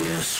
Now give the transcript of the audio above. Darkness.